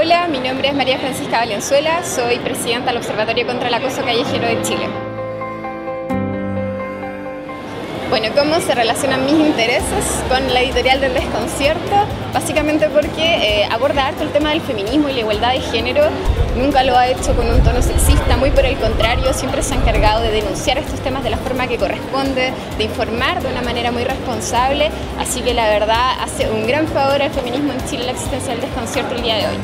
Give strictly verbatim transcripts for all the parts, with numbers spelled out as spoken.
Hola, mi nombre es María Francisca Valenzuela, soy presidenta del Observatorio contra el Acoso Callejero de Chile. Bueno, ¿cómo se relacionan mis intereses con la editorial del Desconcierto? Básicamente porque eh, aborda harto el tema del feminismo y la igualdad de género, nunca lo ha hecho con un tono sexista, muy por el contrario, siempre se ha encargado de denunciar estos temas de la forma que corresponde, de informar de una manera muy responsable, así que la verdad hace un gran favor al feminismo en Chile la existencia del Desconcierto el día de hoy.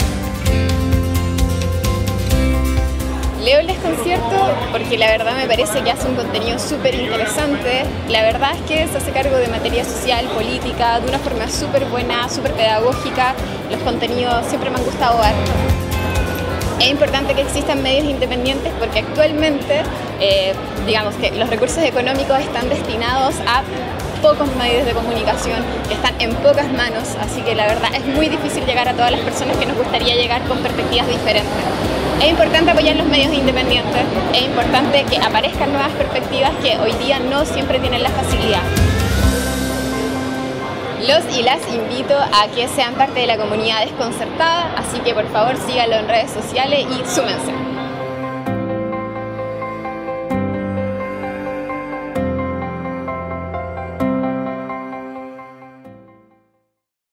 Leo El Desconcierto porque la verdad me parece que hace un contenido súper interesante. La verdad es que se hace cargo de materia social, política, de una forma súper buena, súper pedagógica. Los contenidos siempre me han gustado harto. Es importante que existan medios independientes porque actualmente, eh, digamos que los recursos económicos están destinados a pocos medios de comunicación, que están en pocas manos, así que la verdad es muy difícil llegar a todas las personas que nos gustaría llegar con perspectivas diferentes. Es importante apoyar los medios independientes, es importante que aparezcan nuevas perspectivas que hoy día no siempre tienen la facilidad. Los y las invito a que sean parte de la comunidad desconcertada, así que por favor síganlo en redes sociales y súmense.